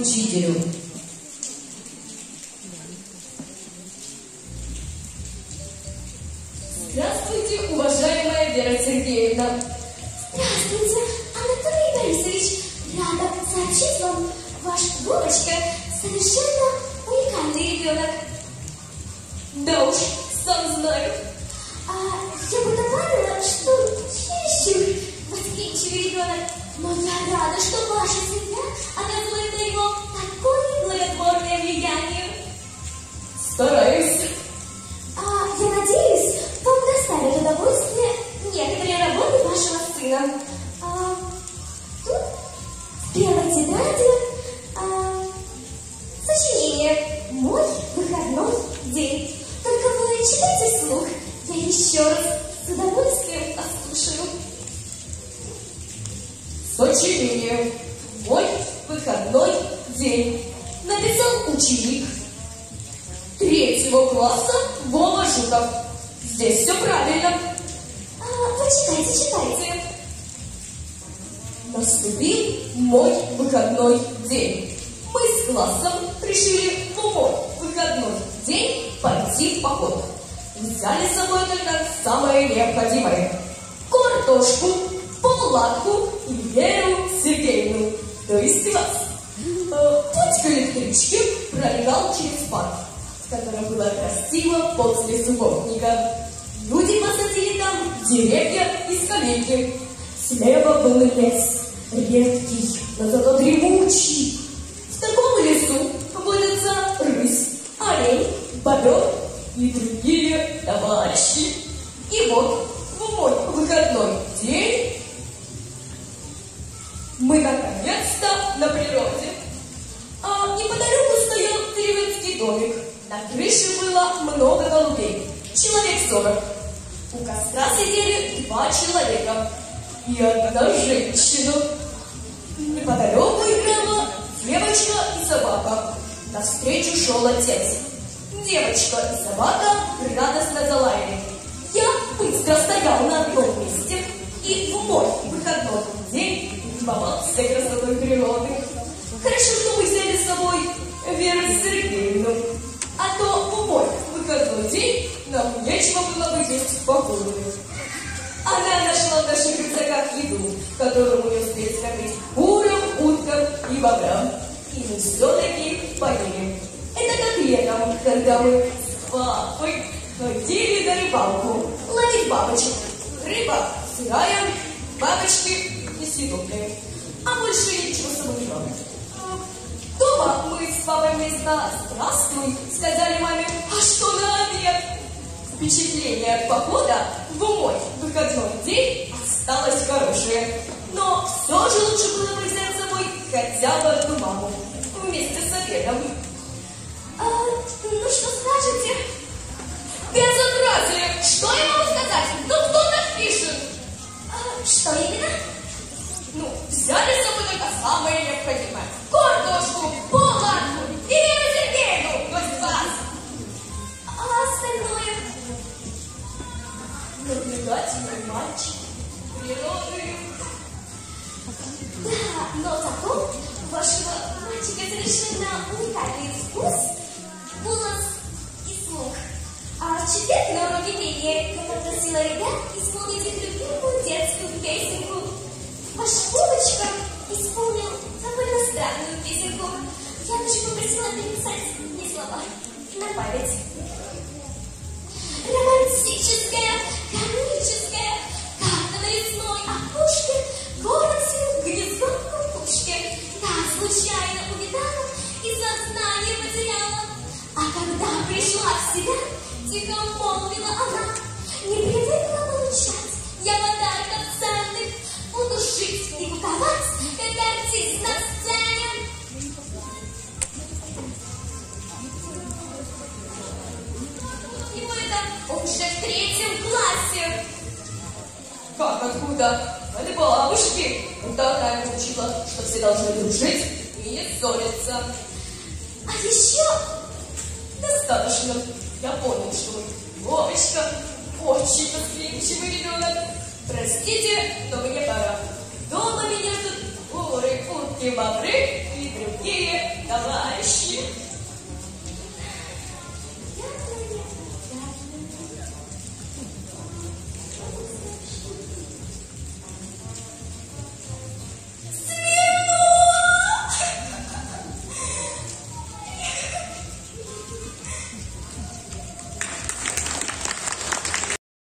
учителю. Здравствуйте, уважаемая Вера Сергеевна. Здравствуйте, Анатолий Борисович. Рада сообщить вам, ваш Вовочка совершенно уникальный ребенок. Да уж, сам знаю. Я бы добавила, что чересчур восприимчивый ребенок, но я рада, что ваша семья оказывает на него такое благотворное влияние. Стараюсь. Я надеюсь, вам доставит удовольствие некоторые работы вашего сына. Тут в первой тетради сочинение «Мой выходной день». Только вы читайте вслух. Я еще раз с удовольствием послушаю. Сочинение «Мой выходной день» написал ученик 3-го класса Вова Жуков. Здесь все правильно. Почитайте, читайте. Наступил мой выходной день. Мы с классом решили в мой выходной день пойти в поход. Взяли с собой только самое необходимое. Картошку, палатку и Веру Сергеевну, то есть вас. Путь к электричке пролегал через парк, в котором было красиво после субботника. Люди посадили там деревья и скамейки. Слева был лес, редкий, но зато дремучий. В таком лесу водятся рысь, олень, бобер и другие товарищи. И вот в мой выходной день мы наконец-то на природе. А неподалеку стоял деревенский домик. На крыше было много голубей, человек 40. У костра сидели 2 человека и одна женщина. Неподалеку играла девочка и собака. Навстречу шел отец. Девочка и собака радостно залаяли. Я быстро стоял на одном месте и в мой выходной день любовался красотой природы. Хорошо, что мы взяли с собой Веру Сергеевну, а то в мой выходной день нам нечего было бы есть в покое. Она нашла в наших рюкзаках еду, которую мы успели скормить курам, уткам и бобрам. И мы все-таки поели. Это как летом, когда мы с папой ходили на рыбалку, ловить бабочек. Рыба сырая, бабочки несъедобные. А больше ничего самого. Дома мы с папой вместо «Здравствуй» сказали маме: «А что на обед?» Впечатление от похода в мой выходной день осталось хорошее. Но все же лучше было бы взять с собой хотя бы одну маму вместе с обедом. Ну что скажете? Безобразие! Что я могу сказать? Ну кто так пишет? Что именно? Ну, взяли с собой только самое необходимое. Картошку, палатку и Веру Сергеевну, то есть вас. А остальное? Наблюдательный мальчик, природы. Да, но зато у вашего мальчика совершенно уникальный вкус, голос и слух. А в четверг на уроке пения я попросила ребят исполнить их любимую детскую песенку. Ваш Вовочка исполнил довольно странную песенку. Я даже попросила написать мне слова на память. Романтическая, комическая, как на лесной опушке, город сел гнездо кукушки. Я случайно увидала и сознание потеряла. А когда пришла в себя, тихо молвила она: не привыкла получать я подарков ценных, буду жить и паковать, как артист на сцене. И мы это уже в 3-м классе. Как, откуда? От бабушки. Тогда она учила, что все должны дружить и не ссориться. А еще достаточно. Я понял, что Вовочка очень восприимчивый ребенок. Простите, но мне пора. Дома меня ждут куры, утки, бобры.